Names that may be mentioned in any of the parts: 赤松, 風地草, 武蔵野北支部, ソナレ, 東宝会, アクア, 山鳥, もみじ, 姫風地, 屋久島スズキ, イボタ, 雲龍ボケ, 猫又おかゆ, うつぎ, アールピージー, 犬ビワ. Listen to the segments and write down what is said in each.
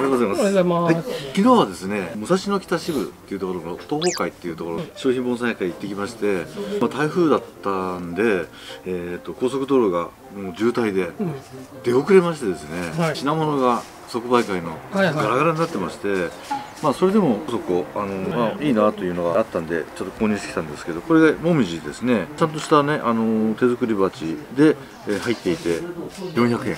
おはようございます。はい、昨日はですね、武蔵野北支部っていうところの東宝会っていうところ、商品盆栽会行ってきまして、まあ、台風だったんで、高速道路がもう渋滞で出遅れましてですね、品物が即売会のガラガラになってまして、まあそれでもそこまあいいなというのがあったんでちょっと購入してきたんですけど、これがもみじですね。ちゃんとしたね手作り鉢で入っていて400円。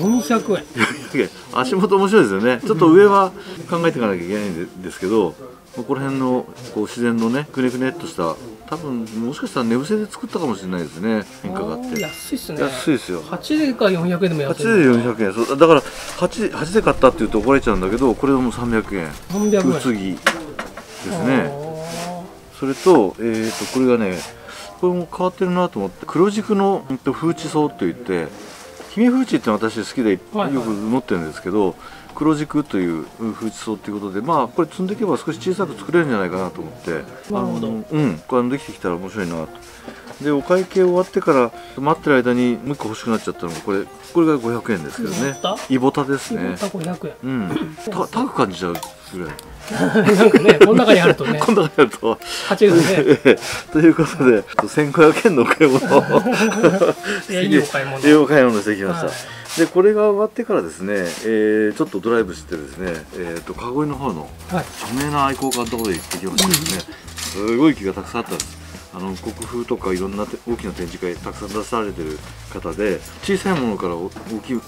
400円。400円。足元面白いですよね。ちょっと上は考えていかなきゃいけないんですけど、この辺のこう自然のねくねくねっとした多分もしかしたら寝伏せで作ったかもしれないですね。変化があって安いですね。安いですよ。8でか400円でも安い。8で400円。そうだから8で買ったって言うと怒られちゃうんだけど、これはもう300円。300円。うつぎですね。それとこれがね、これも変わってるなと思って、黒軸の風地草といって、姫風地って私好きでよく持ってるんですけど、黒軸という風地草ということで、まあこれ積んでいけば少し小さく作れるんじゃないかなと思って、これできてきたら面白いなと。でお会計終わってから待ってる間にもう一個欲しくなっちゃったのがこれが500円ですけどね。イボタですね。500円。高く感じちゃうぐらい。なんかね、この中にあるとね。この中にあると。8円ね。ということで、1500円のお買い物を。いいお買い物。いいお買い物してきました。で、これが終わってからですね、ちょっとドライブしてですね、川越の方の著名な愛好家のところへ行ってきましたですね。すごい木がたくさんあったんです。国風とかいろんな大きな展示会たくさん出されてる方で、小さいものから大きい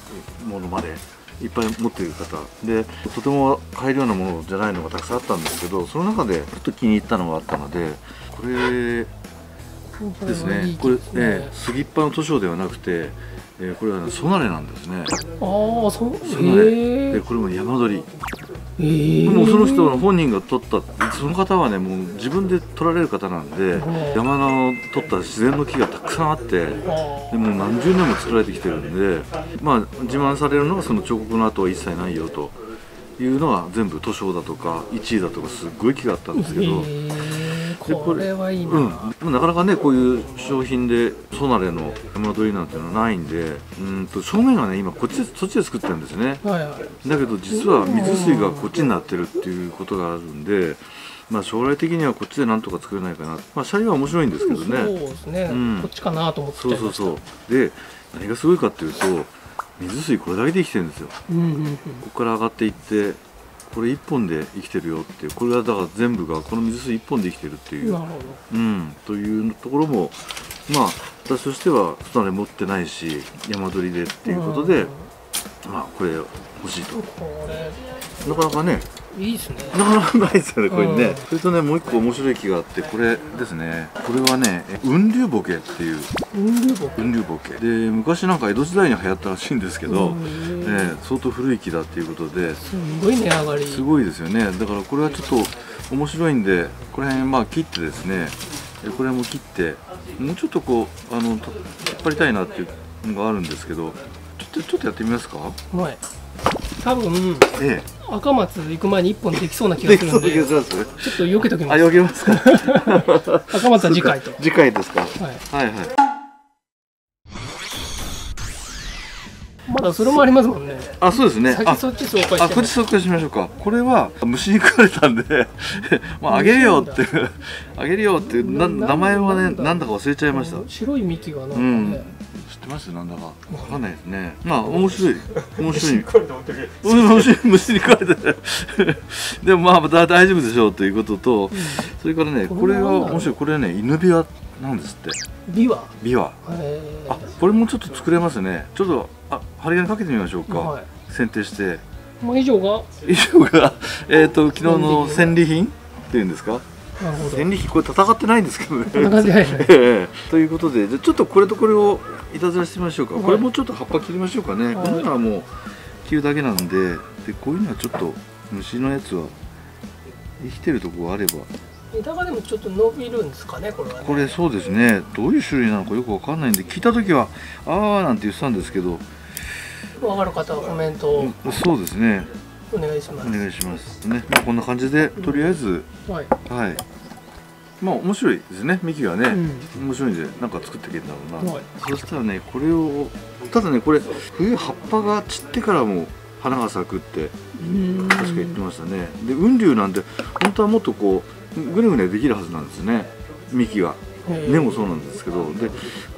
ものまでいっぱい持っている方で、とても改良なものじゃないのがたくさんあったんですけど、その中でちょっと気に入ったのがあったので、これですね。これね、杉っぱの図書ではなくて、これはソナレなんですね。ああ、ソナレ。でこれも山鳥。もうその人の本人が撮った、その方はねもう自分で撮られる方なんで、山の撮った自然の木がたくさんあって、でもう何十年も作られてきてるんで、まあ自慢されるのがその彫刻の跡は一切ないよというのは、全部塗装だとか1位だとかすっごい木があったんですけど、これはいいな。なかなかねこういう商品でソナレの山鳥なんていうのはないんで、正面がね今こっちでそっちで作ってるんですね。だけど実は水水がこっちになってるっていうことがあるんで、まあ将来的にはこっちでなんとか作れないかな。まあシャリは面白いんですけどね。そうですね。こっちかなと思って。そう。で何がすごいかっていうと、水水これだけで生きてるんですよ。ここから上がっていって。これ1本で生きてるよっていう、これはだから全部がこの水水1本で生きてるっていう、というところも、まあ私としてはソナレ持ってないし山鳥でっていうことで、まあこれ欲しいと。なかなかね、いいですね。なかなかないですよね、これね。それとね、もう一個面白い木があって、これですね。これはね、雲龍ボケっていう。雲龍ボケ。で、昔なんか江戸時代に流行ったらしいんですけど、相当古い木だっていうことで。すごい値上がり。すごいですよね。だからこれはちょっと面白いんで、これ辺まあ切ってですね。これも切って、もうちょっとこう引っ張りたいなっていうのがあるんですけど、ちょっとやってみますか。はい。多分、赤松行く前に1本できそうな気がするんで、ちょっと避けときます。避けますか。赤松は次回と。次回ですか。まだそれもありますもんね。あ、そうですね。先そっち紹介して。あ、こっち紹介しましょうか。これは虫に食われたんで、まああげるよってあげるよって名前はねなんだか忘れちゃいました。白い幹がなんかね。知ってますなんだかわかんないですね。まあ面白い。虫に食われて。でもまあ大丈夫でしょうということと、それからねこれは面白い、これね犬ビワなんですって。ビワ。あ、これもちょっと作れますね。ちょっと針金かけてみましょうか。剪定して。以上が昨日の戦利品っていうんですか。戦利品、これ戦ってないんですけどね。ということで、じゃちょっとこれとこれをいたずらしてみましょうか。これもちょっと葉っぱ切りましょうかね。こんなのはもう切るだけなんで、こういうのはちょっと虫のやつは生きてるとこがあれば。枝がでもちょっと伸びるんですかね、これはね。これそうですね。どういう種類なのかよくわかんないんで、聞いた時はあーなんて言ってたんですけど。わかる方はコメントを。そうですね。お願いします。お願いしますね。こんな感じでとりあえず、はい。まあ面白いですね。幹がね、面白いんでなんか作っていけるんだろうな。そしたらねこれを、ただねこれ冬葉っぱが散ってからも。花が咲くって確か言ってましたね。で雲龍なんて本当はもっとこうぐねぐねできるはずなんですね、幹が。根もそうなんですけど、で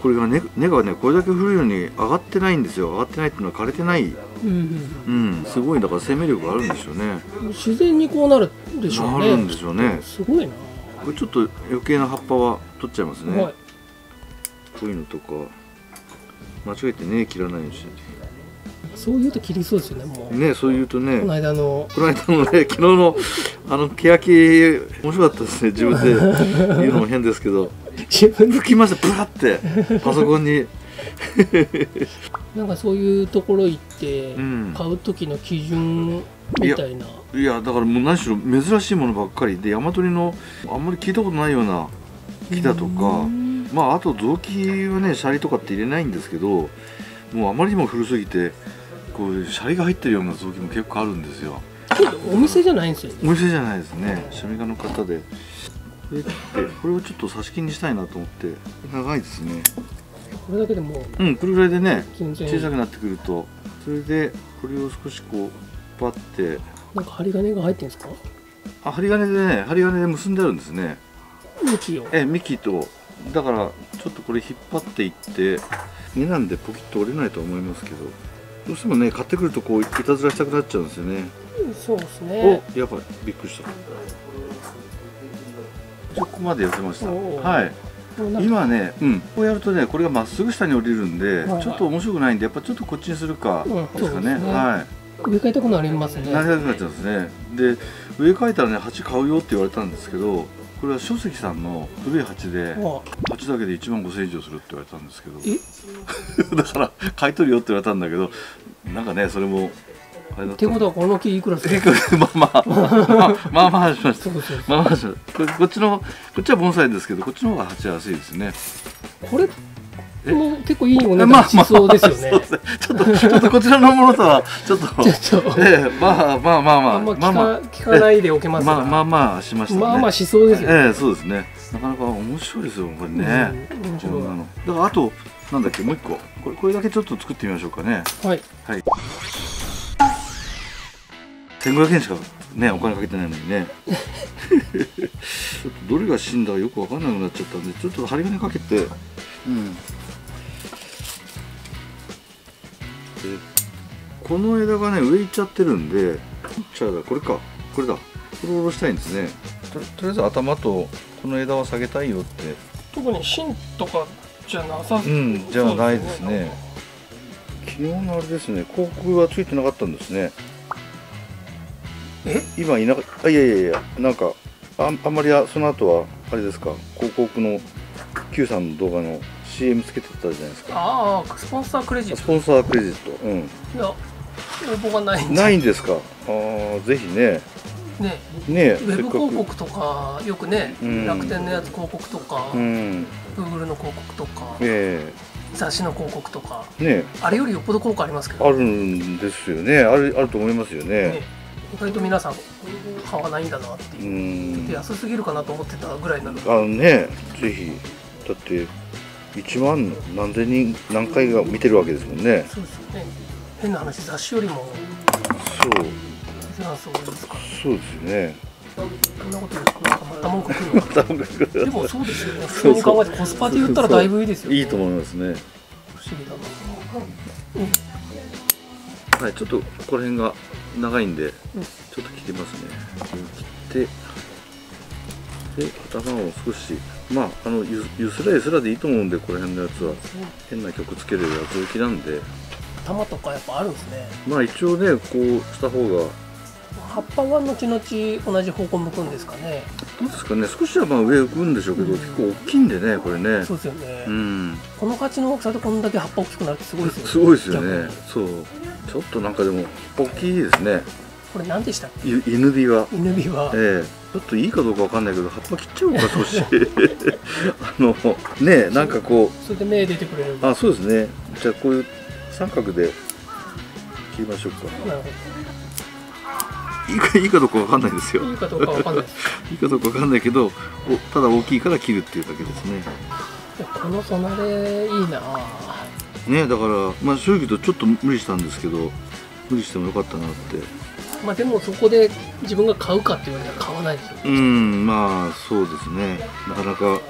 これが根がねこれだけ古いのに上がってないんですよ。上がってないっていうのは枯れてない、すごいだから生命力があるんでしょうね。自然にこうなるでしょうね。なるんでしょうね。すごいな。これちょっと余計な葉っぱは取っちゃいますね。はい、こういうのとか間違えてね切らないようにしないといけない。そう言うと切りそうですよね、もうね。そう言うとね、この間のね、昨日の欅面白かったですね。自分で言うのも変ですけど自分で吹きました、ブラってパソコンになんかそういうところ行って、買う時の基準みたいな。いやだからもう何しろ珍しいものばっかりで、山鳥のあんまり聞いたことないような木だとか、まああと雑木はねシャリとかって入れないんですけど、もうあまりにも古すぎてこうシャリが入ってるような雑木も結構あるんですよ。お店じゃないんですよ。お店じゃないですね。シャミ家の方でこれをちょっと差し金にしたいなと思って。長いですね。これだけでもうこれぐらいでね小さくなってくると、それでこれを少しこうパッて、なんか針金が入ってるんですか？あ、針金でね、針金で結んであるんですね。幹を。幹とだからちょっとこれ引っ張っていって。根なんでポキッと折れないと思いますけど、どうしてもね買ってくるとこういたずらしたくなっちゃうんですよね。そうですね。お、やばい、びっくりした。ここまで寄せました。はい。今ね、こうやるとねこれがまっすぐ下に降りるんで、ちょっと面白くないんで、やっぱちょっとこっちにするかですかね。はい。植え替えたくなりますね。なりたくなっちゃうんですね。で植え替えたらね鉢買うよって言われたんですけど。これは書籍さんの古い鉢で、鉢だけで15,000以上するって言われたんですけどだから買い取るよって言われたんだけど、なんかねそれもあれだったってことは、この木いくらするまあまあしました。こっちのこっちは盆栽ですけど、こっちの方が鉢は安いですね。これも結構いいお値段しそうですよね。ちょっとこちらのものとはちょっとまあ聞かないでおけますが、まあしましたね。まあしそうですよね。そうですね。なかなか面白いですよこれね。だからあとなんだっけ、もう一個これだけちょっと作ってみましょうかね。はい。1,500円しかねお金かけてないのにね。どれが死んだかよくわかんなくなっちゃったんで、ちょっと針金かけて。この枝がね上行っちゃってるんで、これだこれを下ろしたいんですね。とりあえず頭とこの枝は下げたいよって。特に芯とかじゃなさそう、じゃないですね。昨日のあれですね、広告はついてなかったんですね。今いなかった。いやなんかあんまりその後はあれですか、広告の Q さんの動画の CM つけてたじゃないですか。ああ、スポンサークレジット。スポンサークレジット。いや、応募がないんです。ないんですか。ああ、ぜひね。ウェブ広告とかよくね、楽天のやつ広告とか、Google の広告とか、雑誌の広告とか、あれよりよっぽど効果ありますけど。あるんですよね。あると思いますよね。意外と皆さん買わないんだなっていう。ちょっと安すぎるかなと思ってたぐらいになる。あのね、ぜひだって。1万何千人何回が見てるわけですもんね。そうですね。変な話、雑誌よりもそうですね。こんなことまた文句来る。でもそうですよね。普通に考えてコスパで言ったらだいぶいいですよね。いいと思いますね。不思議だな。はい、ちょっとここら辺が長いんでちょっと切りますね。切ってで頭を少し。まあ、ゆすらでいいと思うんで、この辺のやつは変な曲つけるやつ置きなんで。玉とかやっぱあるんですね。まあ一応ねこうした方が。葉っぱは後々同じ方向向くんですかね。どうですかね。少しはまあ上向くんでしょうけど、結構大きいんでねこれね。そうですよね。この鉢の大きさでこんだけ葉っぱ大きくなるってすごいですよね。すごいですよね。そう。ちょっとなんかでも大きいですね。これ何でしたっけ？犬びわ。犬びわ。ちょっといいかどうかわかんないけど葉っぱ切っちゃおうか少しね、なんかこうそれで芽出てくれる。あ、そうですね。じゃあこういう三角で切りましょうか。いいかどうかわかんないですよ。いいかどうかわかんないいいかどうかわかんないけど、ただ大きいから切るっていうだけですね。このそなれいいなね。だからまあ正直とちょっと無理したんですけど、無理してもよかったなって。まあでもそこで自分が買うかって言われたら買わないですよね。まあそうですね。なかなか、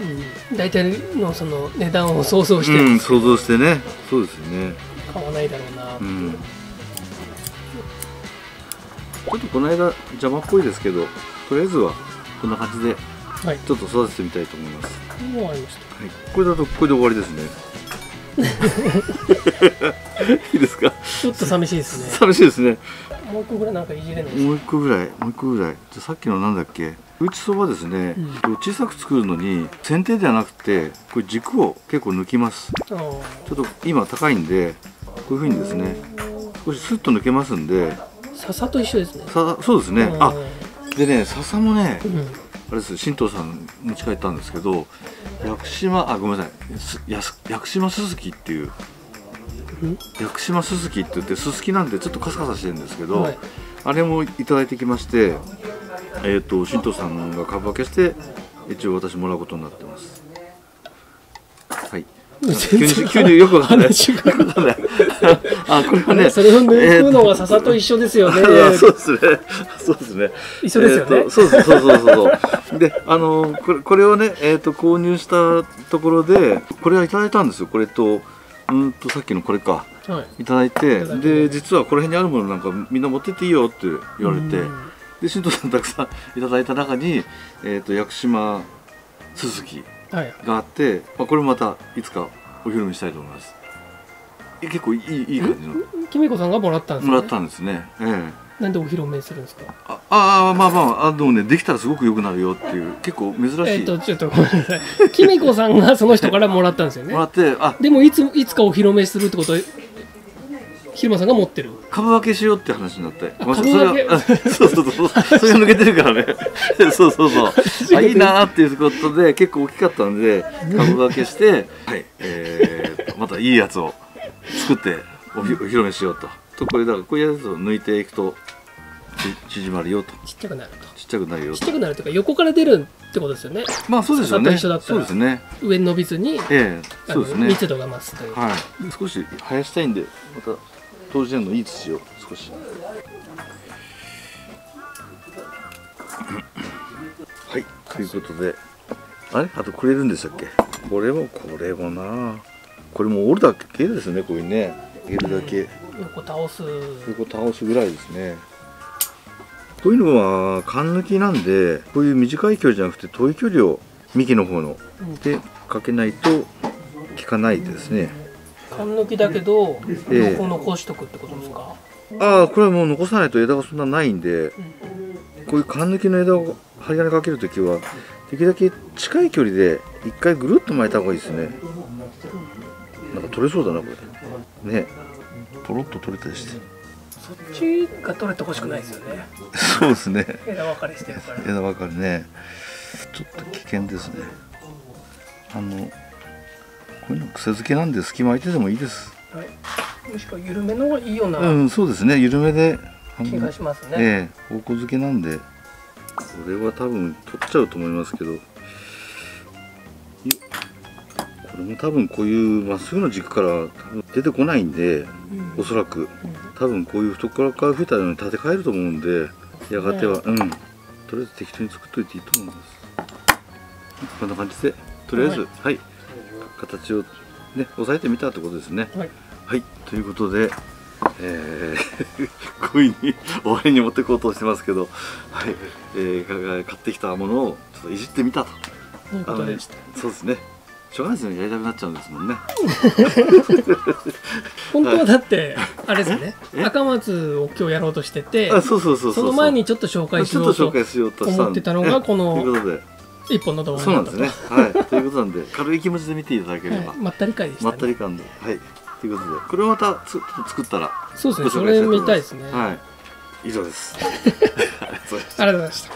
大体のその値段を想像して、想像してね。そうですね、買わないだろうな。ちょっとこの間邪魔っぽいですけど、とりあえずはこんな感じでちょっと育ててみたいと思います。もう終わりました。はい、これだとこれで終わりですね。いいですか。ちょっと寂しいですね。寂しいですね。もう一個ぐらいなんかいじれないですか。もう一個ぐらい。じゃさっきのなんだっけ、打ちそばですね。小さく作るのに剪定ではなくて、これ軸を結構抜きます。ちょっと今高いんで、こういうふうにですね、少しスッと抜けますんで。笹と一緒ですね。そうですね。あ、でね、笹もね、あれです、神藤さん持ち帰ったんですけど、屋久島スズキっていう。屋久島スズキって言って、ススキなんでちょっとカサカサしてるんですけど、あれもいただいてきまして、神藤さんが株分けして一応私もらうことになってます。はい。急によくわかんない。あ、これはね、それを抜くのは笹と一緒ですよね。そうですね、そうですね、一緒ですよね。そうで、これをね、購入したところで、これはいただいたんですよ。これとさっきのこれか、いただいて、で、実はこの辺にあるものなんかみんな持ってっていいよって言われて、で、神藤さんたくさんいただいた中に、屋久島スズキがあって、まあ、これもまたいつかお披露目したいと思います。結構いい感じの。きみこさんがもらったんですね。もらったんですね。なんでお披露目するんですか。まあ、でもね、できたらすごく良くなるよっていう、結構珍しい。ちょっとごめんなさい。きみこさんがその人からもらったんですよね。もらって、でもいつかお披露目するってことは、昼間さんが持ってる。株分けしようって話になって。株分け。そう。それが抜けてるからね。そう。いいなーっていうことで、結構大きかったんで、株分けして、はい、またいいやつを作ってお披露目しようと。これだから、こういうやつを抜いていくと縮まるよと。ちっちゃくなるよ。ちっちゃくなるというか、横から出るってことですよね。まあそうですよね。そうですね。上に伸びずに、そうですね。密度が増すという。はい。少し生やしたいんで、また当時のいい土を少し。はい、ということで、あれ、あとくれるんでしたっけ。これもな、これも折るだけですね。こういうね、入れるだけ。横倒すぐらいですね。こういうのは管抜きなんで、こういう短い距離じゃなくて遠い距離を幹の方のでかけないと効かないですね。管抜きだけど、残しとくってことですか。これはもう残さないと枝がそんなないんで、こういう管抜きの枝を針金かけるときは、できるだけ近い距離で一回ぐるっと巻いた方がいいですね。なんか取れそうだな、これ。ね、ポロッと取れたりして。そっちが取れてほしくないですよね。そうですね。枝分かれしてるから。枝分かれね。ちょっと危険ですね。こういうの癖づけなんで、隙間空いてでもいいです。はい。もしくは緩めの方がいいような。そうですね。緩めで。気がしますね。方向づけなんで。これは多分取っちゃうと思いますけど。これも多分こういうまっすぐの軸から多分出てこないんで、おそらく多分こういう懐から増えたように立て替えると思うんで、やがてはとりあえず適当に作っといていいと思います。こんな感じでとりあえず、はい、形をね、押さえてみたってことですね。はい、ということで、故意に終わりに持っていこうとしてますけど、買ってきたものをちょっといじってみたということでした。そうですね、しょうがないですね、やりたくなっちゃうんですもんね。本当はだってあれですね、赤松を今日やろうとしてて、その前にちょっと紹介しようと思ってたのがこの一本の動画だったと。そうなんですね。ということなんで、軽い気持ちで見ていただければ。まったり感でしたね。まったり感で、ということで、これをまた作ったらご紹介したいと思います。そうですね、それ見たいですね。以上です。ありがとうございました。